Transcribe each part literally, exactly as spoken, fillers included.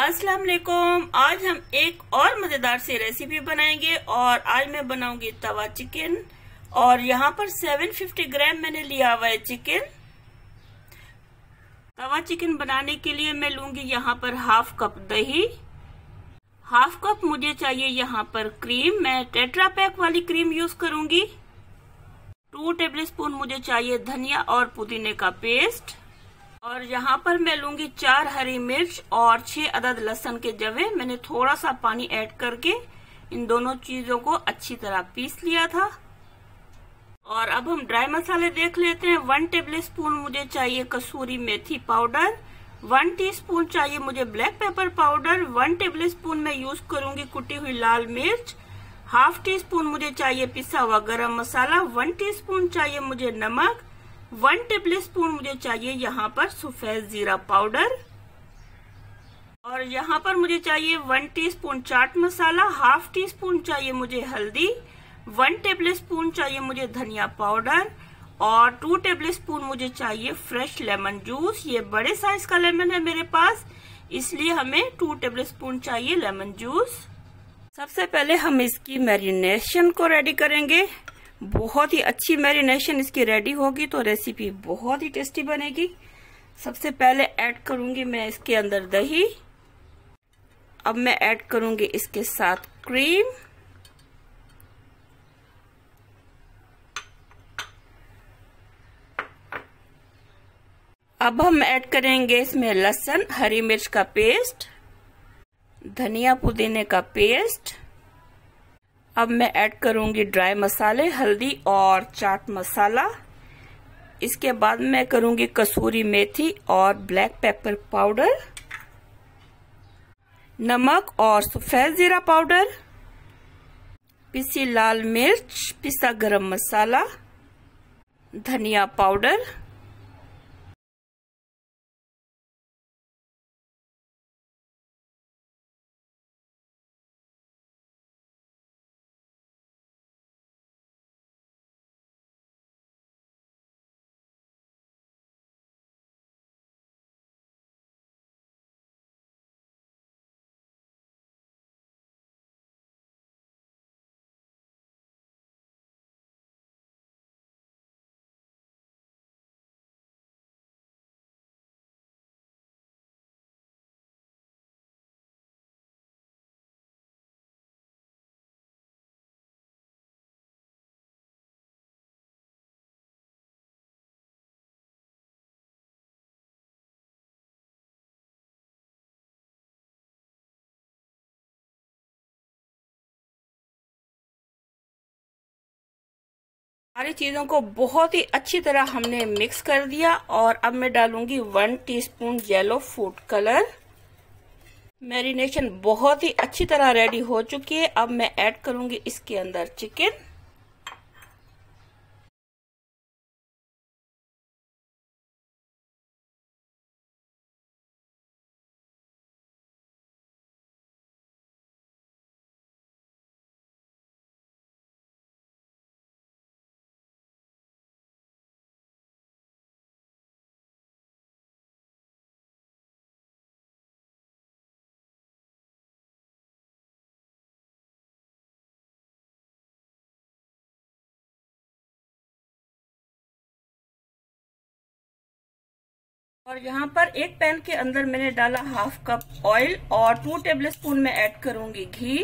अस्सलाम वालेकुम। आज हम एक और मजेदार सी रेसिपी बनाएंगे और आज मैं बनाऊंगी तवा चिकन। और यहाँ पर सात सौ पचास ग्राम मैंने लिया हुआ है चिकन। तवा चिकन बनाने के लिए मैं लूंगी यहाँ पर हाफ कप दही, हाफ कप मुझे चाहिए यहाँ पर क्रीम। मैं टेट्रा पैक वाली क्रीम यूज करूंगी। टू टेबलस्पून मुझे चाहिए धनिया और पुदीने का पेस्ट। और यहाँ पर मैं लूंगी चार हरी मिर्च और छह अदद लहसुन के जवे। मैंने थोड़ा सा पानी ऐड करके इन दोनों चीजों को अच्छी तरह पीस लिया था। और अब हम ड्राई मसाले देख लेते हैं। वन टेबलस्पून मुझे चाहिए कसूरी मेथी पाउडर, वन टीस्पून चाहिए मुझे black pepper powder, one tablespoon मैं यूज करूंगी कुटी हुई लाल मिर्च, हाफ टी स्पून मुझे चाहिए पिसा हुआ गरम मसाला, वन टीस्पून चाहिए मुझे नमक, वन टेबल स्पून मुझे चाहिए यहाँ पर सफेद जीरा पाउडर। और यहाँ पर मुझे चाहिए one teaspoon chaat masala, half teaspoon चाहिए मुझे हल्दी, वन टेबल स्पून चाहिए मुझे धनिया पाउडर और टू टेबल स्पून मुझे चाहिए फ्रेश लेमन जूस। ये बड़े साइज का लेमन है मेरे पास, इसलिए हमें टू टेबल स्पून चाहिए लेमन जूस। सबसे पहले हम इसकी मैरिनेशन को रेडी करेंगे। बहुत ही अच्छी मैरिनेशन इसकी रेडी होगी तो रेसिपी बहुत ही टेस्टी बनेगी। सबसे पहले ऐड करूंगी मैं इसके अंदर दही। अब मैं ऐड करूंगी इसके साथ क्रीम। अब हम ऐड करेंगे इसमें लहसुन, हरी मिर्च का पेस्ट, धनिया पुदीने का पेस्ट। अब मैं ऐड करूंगी ड्राई मसाले, हल्दी और चाट मसाला। इसके बाद मैं करूंगी कसूरी मेथी और ब्लैक पेपर पाउडर, नमक और सफेद जीरा पाउडर, पिसी लाल मिर्च, पिसा गरम मसाला, धनिया पाउडर। सारी चीजों को बहुत ही अच्छी तरह हमने मिक्स कर दिया। और अब मैं डालूंगी one teaspoon yellow food colour. Marination बहुत ही अच्छी तरह रेडी हो चुकी है। अब मैं ऐड करूंगी इसके अंदर चिकन। और यहाँ पर एक पैन के अंदर मैंने डाला हाफ कप ऑयल और टू टेबलस्पून में ऐड करूंगी घी।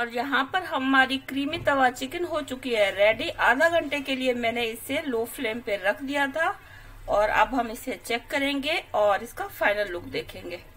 और यहाँ पर हमारी क्रीमी तवा चिकन हो चुकी है रेडी। आधा घंटे के लिए मैंने इसे लो फ्लेम पे रख दिया था और अब हम इसे चेक करेंगे और इसका फाइनल लुक देखेंगे।